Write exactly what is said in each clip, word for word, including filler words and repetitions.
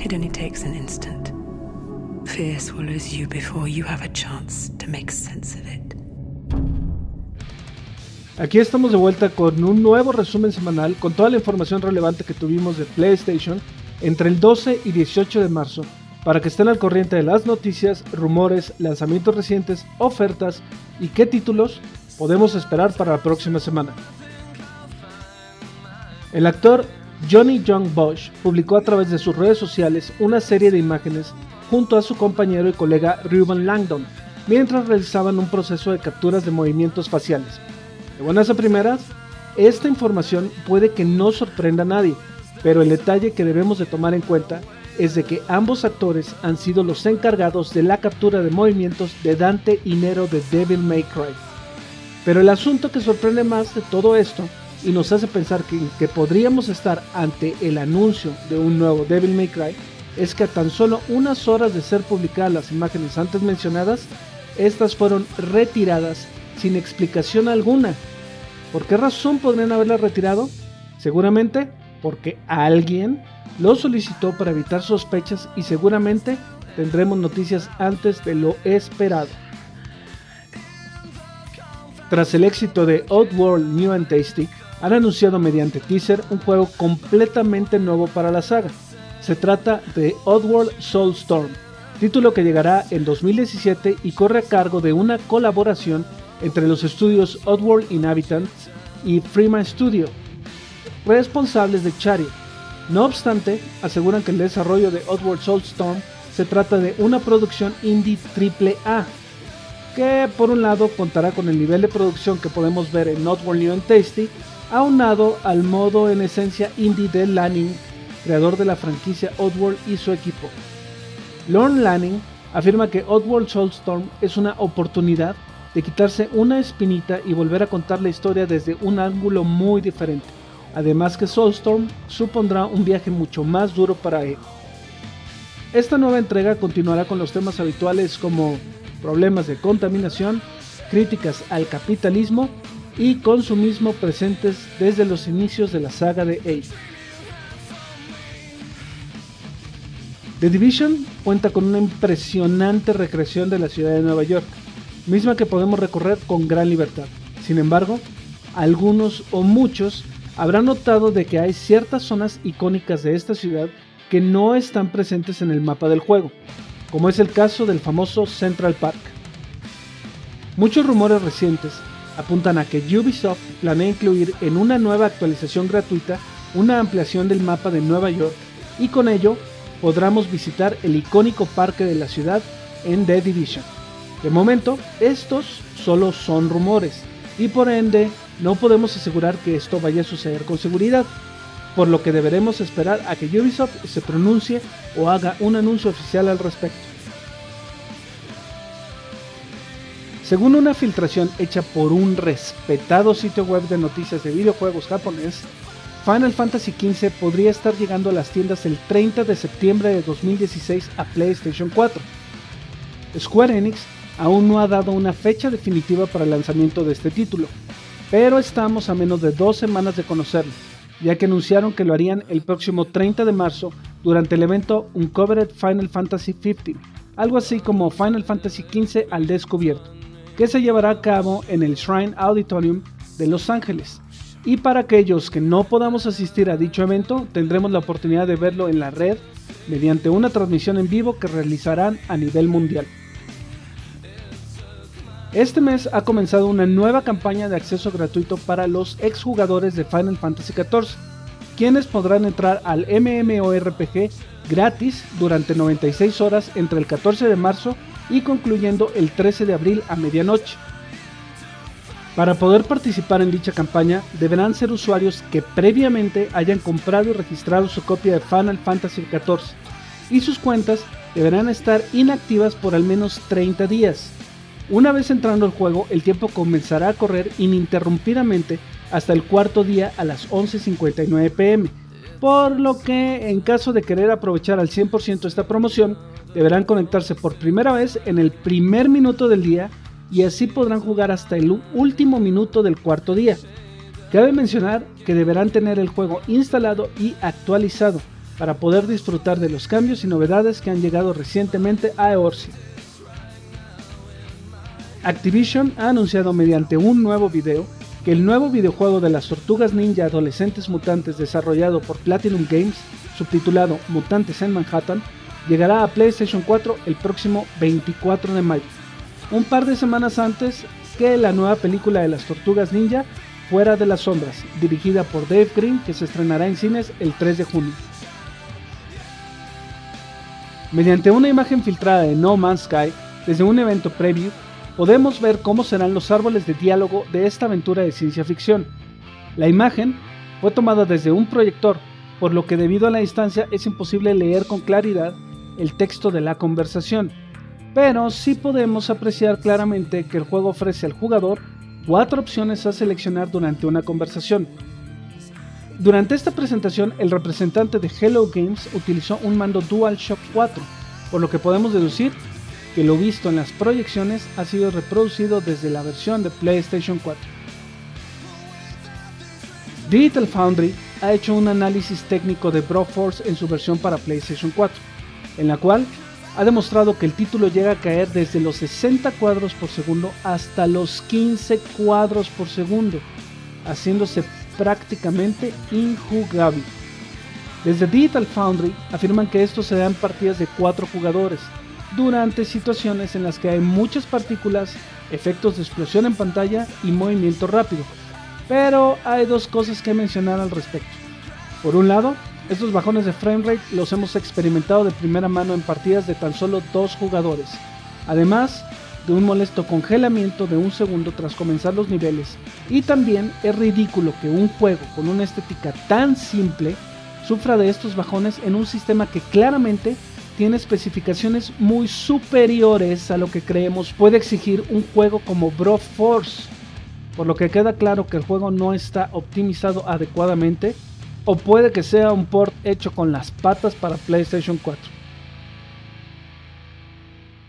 It only takes an instant. Fear swallows you before you have a chance to make sense of it. Aquí estamos de vuelta con un nuevo resumen semanal con toda la información relevante que tuvimos de PlayStation entre el doce y dieciocho de marzo, para que estén al corriente de las noticias, rumores, lanzamientos recientes, ofertas y qué títulos podemos esperar para la próxima semana. El actor Johnny John Bosch publicó a través de sus redes sociales una serie de imágenes junto a su compañero y colega Ruben Langdon, mientras realizaban un proceso de capturas de movimientos faciales. De buenas a primeras, esta información puede que no sorprenda a nadie, pero el detalle que debemos de tomar en cuenta es de que ambos actores han sido los encargados de la captura de movimientos de Dante y Nero de Devil May Cry. Pero el asunto que sorprende más de todo esto y nos hace pensar que, que podríamos estar ante el anuncio de un nuevo Devil May Cry es que a tan solo unas horas de ser publicadas las imágenes antes mencionadas, estas fueron retiradas sin explicación alguna. ¿Por qué razón podrían haberlas retirado? Seguramente porque alguien lo solicitó para evitar sospechas y seguramente tendremos noticias antes de lo esperado. Tras el éxito de Oddworld New and Tasty, han anunciado mediante teaser un juego completamente nuevo para la saga. Se trata de Oddworld Soulstorm, título que llegará en dos mil diecisiete y corre a cargo de una colaboración entre los estudios Oddworld Inhabitants y Freeman Studio, responsables de Chariot. No obstante, aseguran que el desarrollo de Oddworld Soulstorm se trata de una producción indie triple A, que por un lado contará con el nivel de producción que podemos ver en Oddworld New and Tasty, aunado al modo en esencia indie de Lanning, creador de la franquicia Oddworld y su equipo. Lorne Lanning afirma que Oddworld Soulstorm es una oportunidad de quitarse una espinita y volver a contar la historia desde un ángulo muy diferente. Además que Soulstorm supondrá un viaje mucho más duro para él. Esta nueva entrega continuará con los temas habituales como problemas de contaminación, críticas al capitalismo y consumismo presentes desde los inicios de la saga de Age. The Division cuenta con una impresionante recreación de la ciudad de Nueva York, misma que podemos recorrer con gran libertad. Sin embargo, algunos o muchos habrán notado de que hay ciertas zonas icónicas de esta ciudad que no están presentes en el mapa del juego, como es el caso del famoso Central Park. Muchos rumores recientes apuntan a que Ubisoft planea incluir en una nueva actualización gratuita una ampliación del mapa de Nueva York y con ello podremos visitar el icónico parque de la ciudad en The Division. De momento, estos solo son rumores y por ende no podemos asegurar que esto vaya a suceder con seguridad, por lo que deberemos esperar a que Ubisoft se pronuncie o haga un anuncio oficial al respecto. Según una filtración hecha por un respetado sitio web de noticias de videojuegos japonés, Final Fantasy quince podría estar llegando a las tiendas el treinta de septiembre de dos mil dieciséis a PlayStation cuatro. Square Enix aún no ha dado una fecha definitiva para el lanzamiento de este título, pero estamos a menos de dos semanas de conocerlo, ya que anunciaron que lo harían el próximo treinta de marzo durante el evento Uncovered Final Fantasy quince, algo así como Final Fantasy quince al descubierto, que se llevará a cabo en el Shrine Auditorium de Los Ángeles. Y para aquellos que no podamos asistir a dicho evento, tendremos la oportunidad de verlo en la red mediante una transmisión en vivo que realizarán a nivel mundial. Este mes ha comenzado una nueva campaña de acceso gratuito para los exjugadores de Final Fantasy catorce, quienes podrán entrar al MMORPG gratis durante noventa y seis horas entre el catorce de marzo y concluyendo el trece de abril a medianoche. Para poder participar en dicha campaña deberán ser usuarios que previamente hayan comprado y registrado su copia de Final Fantasy catorce y sus cuentas deberán estar inactivas por al menos treinta días. Una vez entrando al juego, el tiempo comenzará a correr ininterrumpidamente hasta el cuarto día a las once cincuenta y nueve pm, por lo que en caso de querer aprovechar al cien por ciento esta promoción, deberán conectarse por primera vez en el primer minuto del día y así podrán jugar hasta el último minuto del cuarto día. Cabe mencionar que deberán tener el juego instalado y actualizado, para poder disfrutar de los cambios y novedades que han llegado recientemente a Eorzea. Activision ha anunciado mediante un nuevo video que el nuevo videojuego de las tortugas ninja adolescentes mutantes desarrollado por Platinum Games, subtitulado Mutantes en Manhattan, llegará a PlayStation cuatro el próximo veinticuatro de mayo, un par de semanas antes que la nueva película de las tortugas ninja Fuera de las sombras, dirigida por Dave Green, que se estrenará en cines el tres de junio. Mediante una imagen filtrada de No Man's Sky desde un evento preview, podemos ver cómo serán los árboles de diálogo de esta aventura de ciencia ficción. La imagen fue tomada desde un proyector, por lo que debido a la distancia es imposible leer con claridad el texto de la conversación, pero sí podemos apreciar claramente que el juego ofrece al jugador cuatro opciones a seleccionar durante una conversación. Durante esta presentación, el representante de Hello Games utilizó un mando DualShock cuatro, por lo que podemos deducir que lo visto en las proyecciones ha sido reproducido desde la versión de PlayStation cuatro. Digital Foundry ha hecho un análisis técnico de Broforce en su versión para PlayStation cuatro, en la cual ha demostrado que el título llega a caer desde los sesenta cuadros por segundo hasta los quince cuadros por segundo, haciéndose prácticamente injugable. Desde Digital Foundry afirman que esto se da en partidas de cuatro jugadores, durante situaciones en las que hay muchas partículas, efectos de explosión en pantalla y movimiento rápido, pero hay dos cosas que mencionar al respecto. Por un lado, estos bajones de framerate los hemos experimentado de primera mano en partidas de tan solo dos jugadores, además de un molesto congelamiento de un segundo tras comenzar los niveles, y también es ridículo que un juego con una estética tan simple sufra de estos bajones en un sistema que claramente tiene especificaciones muy superiores a lo que creemos puede exigir un juego como Broforce, por lo que queda claro que el juego no está optimizado adecuadamente, o puede que sea un port hecho con las patas para PlayStation cuatro.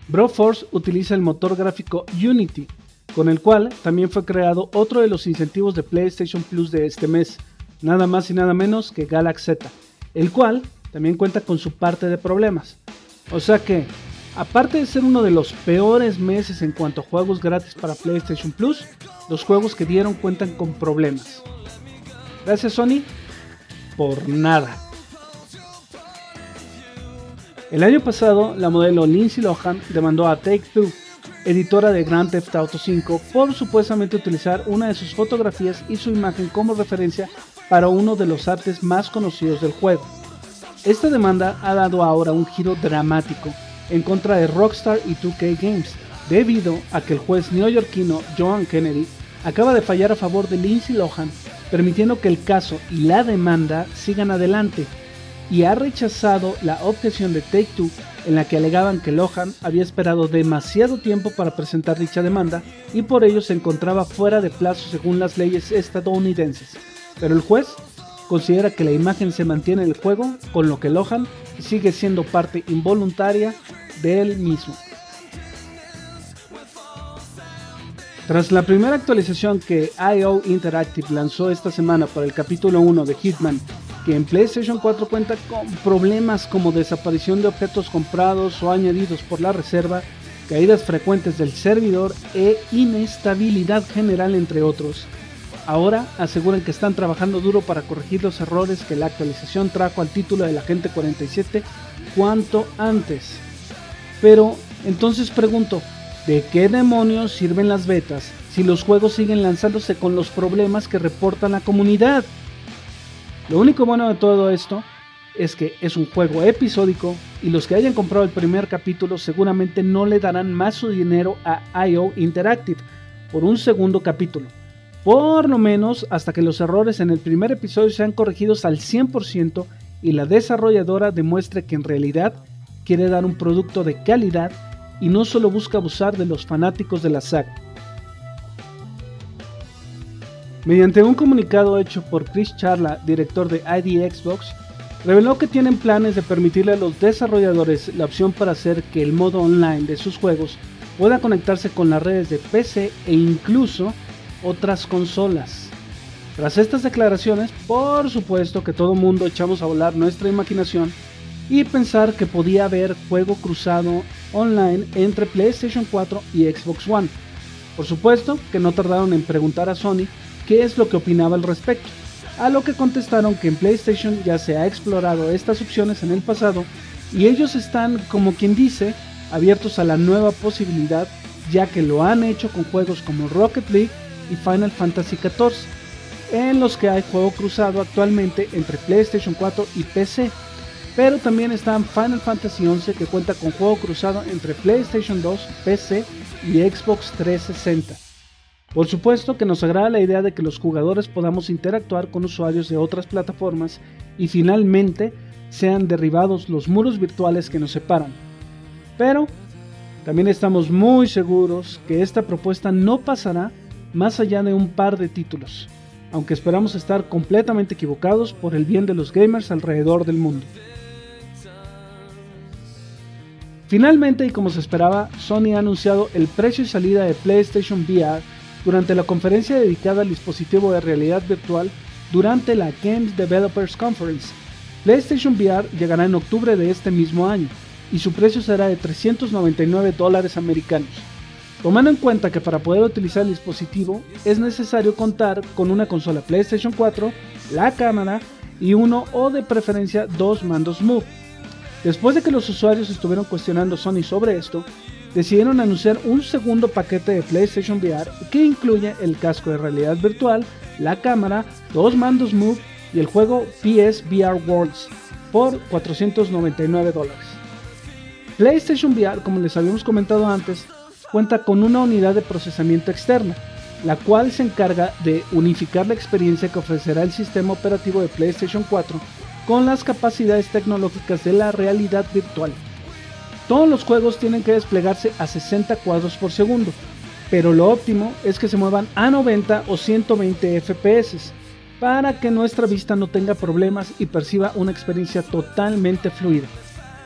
Broforce utiliza el motor gráfico Unity, con el cual también fue creado otro de los incentivos de PlayStation Plus de este mes, nada más y nada menos que Galaxy Z, el cual también cuenta con su parte de problemas. O sea que, aparte de ser uno de los peores meses en cuanto a juegos gratis para PlayStation Plus, los juegos que dieron cuentan con problemas. Gracias, Sony, por nada. El año pasado, la modelo Lindsay Lohan demandó a Take Two, editora de Grand Theft Auto cinco, por supuestamente utilizar una de sus fotografías y su imagen como referencia para uno de los artes más conocidos del juego. Esta demanda ha dado ahora un giro dramático en contra de Rockstar y dos K Games, debido a que el juez neoyorquino John Kennedy acaba de fallar a favor de Lindsay Lohan, permitiendo que el caso y la demanda sigan adelante, y ha rechazado la objeción de Take Two en la que alegaban que Lohan había esperado demasiado tiempo para presentar dicha demanda y por ello se encontraba fuera de plazo según las leyes estadounidenses, pero el juez considera que la imagen se mantiene en el juego, con lo que Lohan sigue siendo parte involuntaria del mismo. Tras la primera actualización que I O Interactive lanzó esta semana para el capítulo uno de Hitman, que en PlayStation cuatro cuenta con problemas como desaparición de objetos comprados o añadidos por la reserva, caídas frecuentes del servidor e inestabilidad general, entre otros, ahora aseguran que están trabajando duro para corregir los errores que la actualización trajo al título de la gente cuarenta y siete cuanto antes. Pero entonces pregunto, ¿de qué demonios sirven las betas si los juegos siguen lanzándose con los problemas que reporta la comunidad? Lo único bueno de todo esto es que es un juego episódico y los que hayan comprado el primer capítulo seguramente no le darán más su dinero a I O Interactive por un segundo capítulo, por lo menos hasta que los errores en el primer episodio sean corregidos al cien por ciento y la desarrolladora demuestre que en realidad quiere dar un producto de calidad y no solo busca abusar de los fanáticos de la saga. Mediante un comunicado hecho por Chris Charla, director de I D Xbox, reveló que tienen planes de permitirle a los desarrolladores la opción para hacer que el modo online de sus juegos pueda conectarse con las redes de P C e incluso otras consolas. Tras estas declaraciones, por supuesto que todo mundo echamos a volar nuestra imaginación y pensar que podía haber juego cruzado online entre PlayStation cuatro y Xbox One. Por supuesto que no tardaron en preguntar a Sony qué es lo que opinaba al respecto, a lo que contestaron que en PlayStation ya se ha explorado estas opciones en el pasado y ellos están, como quien dice, abiertos a la nueva posibilidad, ya que lo han hecho con juegos como Rocket League y Final Fantasy catorce, en los que hay juego cruzado actualmente entre PlayStation cuatro y P C, pero también están Final Fantasy once, que cuenta con juego cruzado entre PlayStation dos, P C y Xbox trescientos sesenta. Por supuesto que nos agrada la idea de que los jugadores podamos interactuar con usuarios de otras plataformas y finalmente sean derribados los muros virtuales que nos separan, pero también estamos muy seguros que esta propuesta no pasará más allá de un par de títulos, aunque esperamos estar completamente equivocados por el bien de los gamers alrededor del mundo. Finalmente, y como se esperaba, Sony ha anunciado el precio y salida de PlayStation V R durante la conferencia dedicada al dispositivo de realidad virtual durante la Games Developers Conference. PlayStation V R llegará en octubre de este mismo año y su precio será de trescientos noventa y nueve dólares americanos. Tomando en cuenta que para poder utilizar el dispositivo es necesario contar con una consola PlayStation cuatro, la cámara y uno o de preferencia dos mandos MOVE. Después de que los usuarios estuvieron cuestionando Sony sobre esto, decidieron anunciar un segundo paquete de PlayStation V R que incluye el casco de realidad virtual, la cámara, dos mandos MOVE y el juego P S V R Worlds por cuatrocientos noventa y nueve dólares. PlayStation V R, como les habíamos comentado antes, cuenta con una unidad de procesamiento externa, la cual se encarga de unificar la experiencia que ofrecerá el sistema operativo de PlayStation cuatro con las capacidades tecnológicas de la realidad virtual. Todos los juegos tienen que desplegarse a sesenta cuadros por segundo, pero lo óptimo es que se muevan a noventa o ciento veinte F P S para que nuestra vista no tenga problemas y perciba una experiencia totalmente fluida.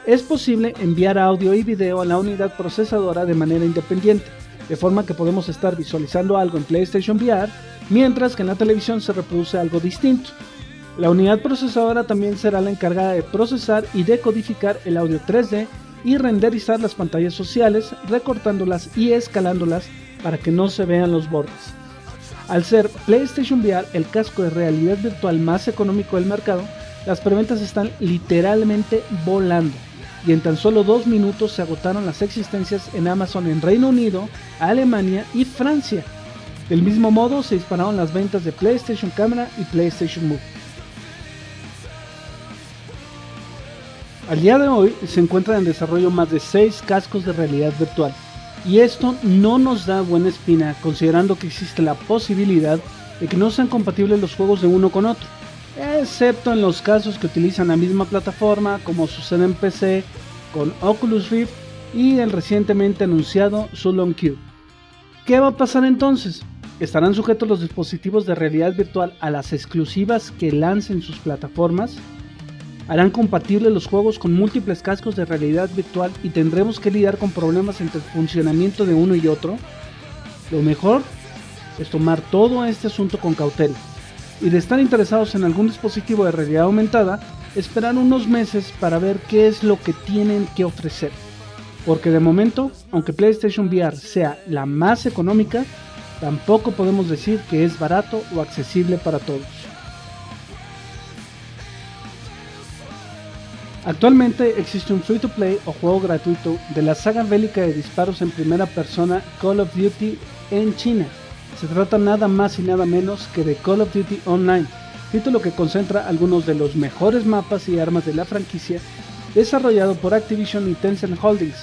Es posible enviar audio y video a la unidad procesadora de manera independiente, de forma que podemos estar visualizando algo en PlayStation V R, mientras que en la televisión se reproduce algo distinto. La unidad procesadora también será la encargada de procesar y decodificar el audio tres D y renderizar las pantallas sociales, recortándolas y escalándolas para que no se vean los bordes. Al ser PlayStation V R el casco de realidad virtual más económico del mercado, las preventas están literalmente volando, y en tan solo dos minutos se agotaron las existencias en Amazon en Reino Unido, Alemania y Francia. Del mismo modo se dispararon las ventas de PlayStation Camera y PlayStation Move. Al día de hoy se encuentran en desarrollo más de seis cascos de realidad virtual, y esto no nos da buena espina considerando que existe la posibilidad de que no sean compatibles los juegos de uno con otro, excepto en los casos que utilizan la misma plataforma, como sucede en P C con Oculus Rift y el recientemente anunciado Zulong Q. ¿Qué va a pasar entonces? ¿Estarán sujetos los dispositivos de realidad virtual a las exclusivas que lancen sus plataformas? ¿Harán compatibles los juegos con múltiples cascos de realidad virtual y tendremos que lidiar con problemas entre el funcionamiento de uno y otro? Lo mejor es tomar todo este asunto con cautela, y de estar interesados en algún dispositivo de realidad aumentada, esperar unos meses para ver qué es lo que tienen que ofrecer. Porque de momento, aunque PlayStation V R sea la más económica, tampoco podemos decir que es barato o accesible para todos. Actualmente existe un free to play o juego gratuito de la saga bélica de disparos en primera persona Call of Duty en China. Se trata nada más y nada menos que de Call of Duty Online, título que concentra algunos de los mejores mapas y armas de la franquicia, desarrollado por Activision y Tencent Holdings,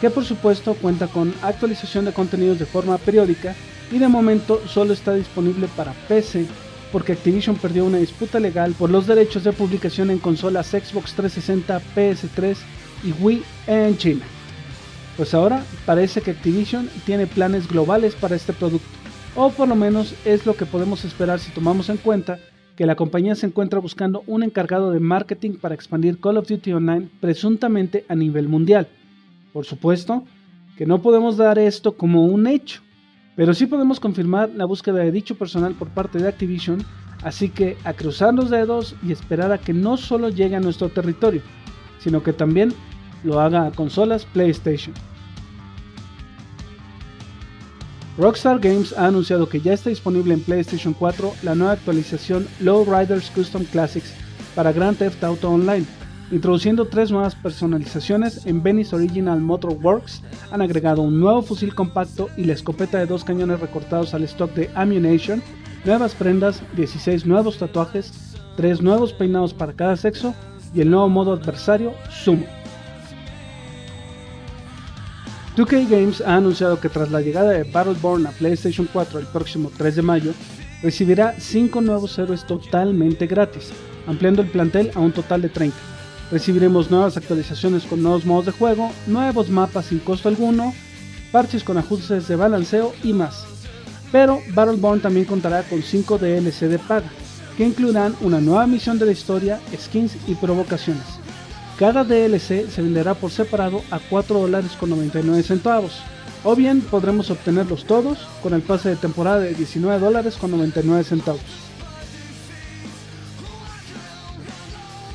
que por supuesto cuenta con actualización de contenidos de forma periódica y de momento solo está disponible para P C, porque Activision perdió una disputa legal por los derechos de publicación en consolas Xbox trescientos sesenta, P S tres y Wii en China. Pues ahora parece que Activision tiene planes globales para este producto, o por lo menos es lo que podemos esperar si tomamos en cuenta que la compañía se encuentra buscando un encargado de marketing para expandir Call of Duty Online presuntamente a nivel mundial. Por supuesto que no podemos dar esto como un hecho, pero sí podemos confirmar la búsqueda de dicho personal por parte de Activision, Así que a cruzar los dedos y esperar a que no solo llegue a nuestro territorio, sino que también lo haga a consolas PlayStation. Rockstar Games ha anunciado que ya está disponible en PlayStation cuatro la nueva actualización Lowriders Custom Classics para Grand Theft Auto Online, introduciendo tres nuevas personalizaciones. En Venice Original Motor Works han agregado un nuevo fusil compacto y la escopeta de dos cañones recortados al stock de Ammunition, nuevas prendas, dieciséis nuevos tatuajes, tres nuevos peinados para cada sexo y el nuevo modo adversario Sumo. dos K Games ha anunciado que tras la llegada de Battleborn a PlayStation cuatro el próximo tres de mayo, recibirá cinco nuevos héroes totalmente gratis, ampliando el plantel a un total de treinta. Recibiremos nuevas actualizaciones con nuevos modos de juego, nuevos mapas sin costo alguno, parches con ajustes de balanceo y más. Pero Battleborn también contará con cinco D L C de paga, que incluirán una nueva misión de la historia, skins y provocaciones. Cada D L C se venderá por separado a cuatro dólares con noventa y nueve centavos, o bien podremos obtenerlos todos con el pase de temporada de diecinueve dólares con noventa y nueve centavos.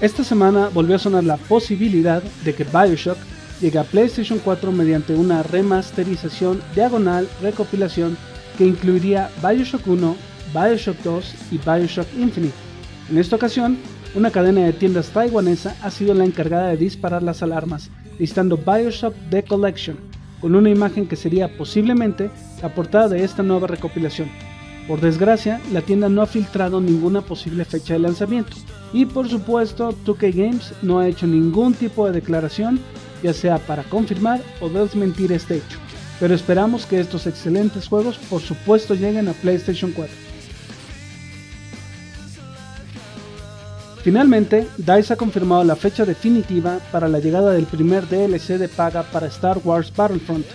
Esta semana volvió a sonar la posibilidad de que BioShock llegue a PlayStation cuatro mediante una remasterización diagonal recopilación que incluiría BioShock uno, BioShock dos y BioShock Infinite. En esta ocasión, una cadena de tiendas taiwanesa ha sido la encargada de disparar las alarmas, listando BioShock The Collection, con una imagen que sería posiblemente la portada de esta nueva recopilación. Por desgracia, la tienda no ha filtrado ninguna posible fecha de lanzamiento, y por supuesto, dos K Games no ha hecho ningún tipo de declaración, ya sea para confirmar o desmentir este hecho, pero esperamos que estos excelentes juegos por supuesto lleguen a PlayStation cuatro. Finalmente, DICE ha confirmado la fecha definitiva para la llegada del primer D L C de paga para Star Wars Battlefront,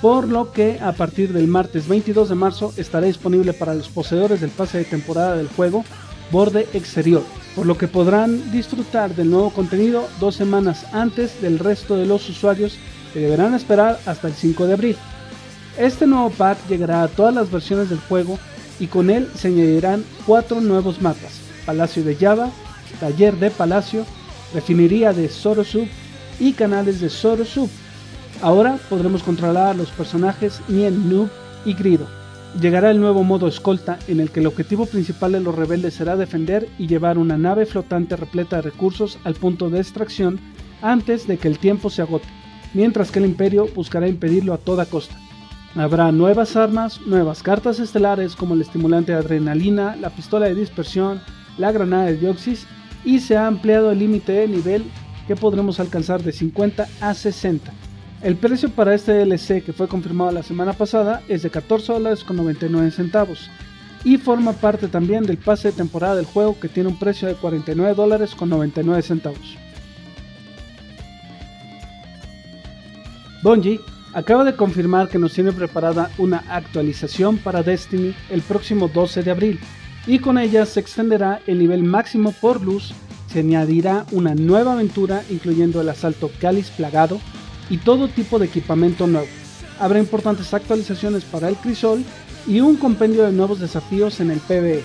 por lo que a partir del martes veintidós de marzo estará disponible para los poseedores del pase de temporada del juego Borde Exterior, por lo que podrán disfrutar del nuevo contenido dos semanas antes del resto de los usuarios que deberán esperar hasta el cinco de abril. Este nuevo pack llegará a todas las versiones del juego y con él se añadirán cuatro nuevos mapas: Palacio de Java, Taller de Palacio, Refinería de Sorosub y Canales de Sorosub. Ahora podremos controlar a los personajes Nien, Noob y Grido. Llegará el nuevo modo Escolta, en el que el objetivo principal de los rebeldes será defender y llevar una nave flotante repleta de recursos al punto de extracción antes de que el tiempo se agote, mientras que el Imperio buscará impedirlo a toda costa. Habrá nuevas armas, nuevas cartas estelares como el estimulante de adrenalina, la pistola de dispersión, la granada de Dioxis, y se ha ampliado el límite de nivel que podremos alcanzar de cincuenta a sesenta. El precio para este D L C, que fue confirmado la semana pasada, es de catorce dólares con noventa y nueve centavos y forma parte también del pase de temporada del juego, que tiene un precio de cuarenta y nueve dólares con noventa y nueve centavos. Bungie acaba de confirmar que nos tiene preparada una actualización para Destiny el próximo doce de abril, y con ella se extenderá el nivel máximo por luz, se añadirá una nueva aventura incluyendo el asalto Cáliz Plagado y todo tipo de equipamiento nuevo. Habrá importantes actualizaciones para el Crisol y un compendio de nuevos desafíos en el P V E.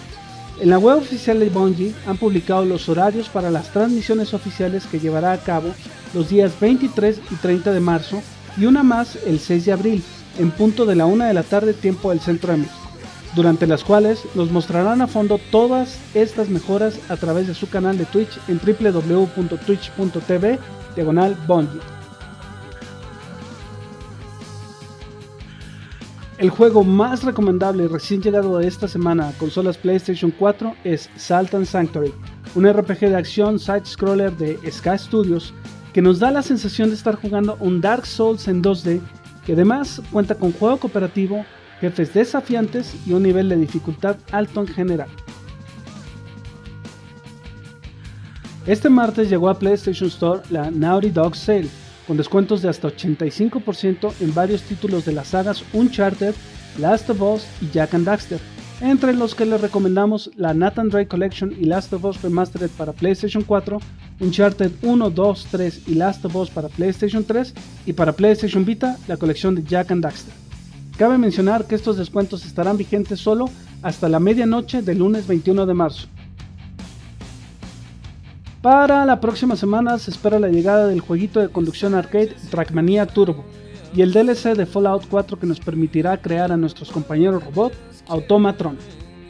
En la web oficial de Bungie han publicado los horarios para las transmisiones oficiales que llevará a cabo los días veintitrés y treinta de marzo y una más el seis de abril en punto de la una de la tarde tiempo del centro de México, durante las cuales nos mostrarán a fondo todas estas mejoras a través de su canal de Twitch en doble u doble u doble u punto twitch punto t v diagonal bungie. El juego más recomendable y recién llegado de esta semana a consolas PlayStation cuatro es Salt and Sanctuary, un R P G de acción side-scroller de Ska Studios que nos da la sensación de estar jugando un Dark Souls en dos D, que además cuenta con juego cooperativo, jefes desafiantes y un nivel de dificultad alto en general. Este martes llegó a PlayStation Store la Naughty Dog Sale, con descuentos de hasta ochenta y cinco por ciento en varios títulos de las sagas Uncharted, Last of Us y Jak and Daxter, entre los que les recomendamos la Nathan Drake Collection y Last of Us Remastered para PlayStation cuatro, Uncharted uno, dos, tres y Last of Us para PlayStation tres, y para PlayStation Vita la colección de Jak and Daxter. Cabe mencionar que estos descuentos estarán vigentes solo hasta la medianoche del lunes veintiuno de marzo. Para la próxima semana se espera la llegada del jueguito de conducción arcade Trackmania Turbo y el D L C de Fallout cuatro que nos permitirá crear a nuestros compañeros robot Automatron.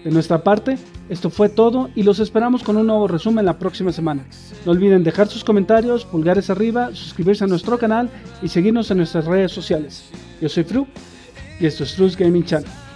De nuestra parte, esto fue todo y los esperamos con un nuevo resumen la próxima semana. No olviden dejar sus comentarios, pulgares arriba, suscribirse a nuestro canal y seguirnos en nuestras redes sociales. Yo soy Fru y esto es Fru's Gaming Channel.